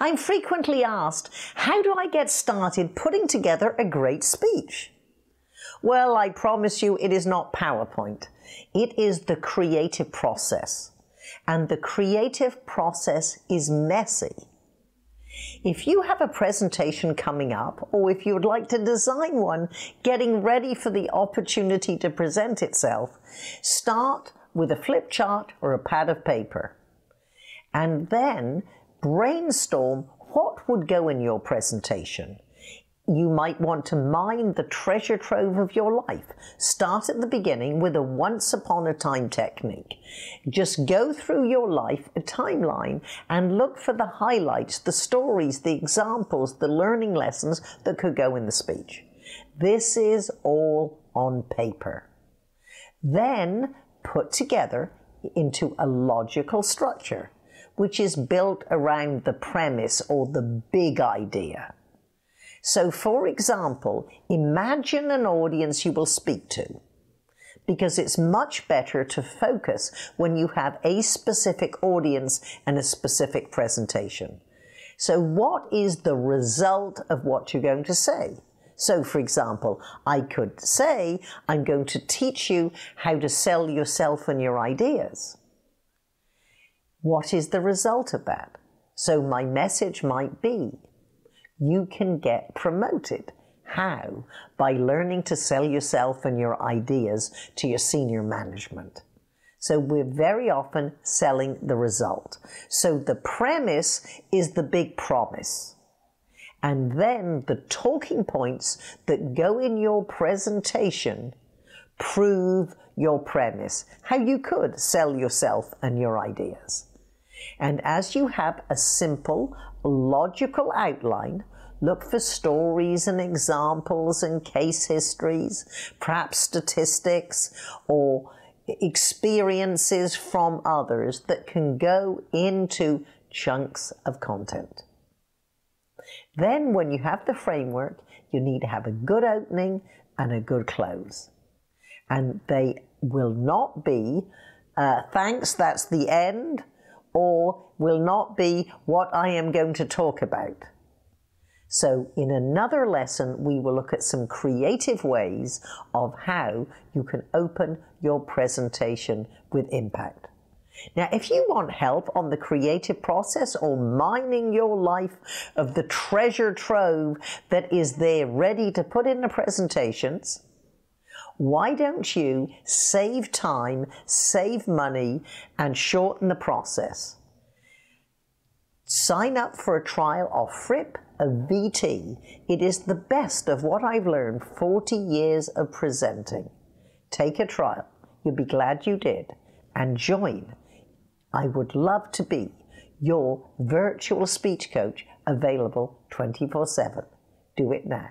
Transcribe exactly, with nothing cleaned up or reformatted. I'm frequently asked, how do I get started putting together a great speech? Well, I promise you it is not PowerPoint. It is the creative process. And the creative process is messy. If you have a presentation coming up, or if you would like to design one, getting ready for the opportunity to present itself, start with a flip chart or a pad of paper. And then brainstorm what would go in your presentation. You might want to mine the treasure trove of your life. Start at the beginning with a once upon a time technique. Just go through your life, a timeline, and look for the highlights, the stories, the examples, the learning lessons that could go in the speech. This is all on paper. Then put together into a logical structure, which is built around the premise or the big idea. So, for example, imagine an audience you will speak to, because it's much better to focus when you have a specific audience and a specific presentation. So, what is the result of what you're going to say? So, for example, I could say, I'm going to teach you how to sell yourself and your ideas. What is the result of that? So, my message might be, you can get promoted. How? By learning to sell yourself and your ideas to your senior management. So we're very often selling the result. So the premise is the big promise. And then the talking points that go in your presentation prove your premise. How you could sell yourself and your ideas. And as you have a simple, logical outline, look for stories and examples and case histories, perhaps statistics or experiences from others that can go into chunks of content. Then when you have the framework, you need to have a good opening and a good close. And they will not be, uh, thanks, that's the end, or will not be what I am going to talk about. So in another lesson, we will look at some creative ways of how you can open your presentation with impact. Now, if you want help on the creative process or mining your life of the treasure trove that is there ready to put in the presentations, why don't you save time, save money, and shorten the process? Sign up for a trial of Fripp V T. It is the best of what I've learned forty years of presenting. Take a trial. You'll be glad you did. And join. I would love to be your virtual speech coach, available twenty-four seven. Do it now.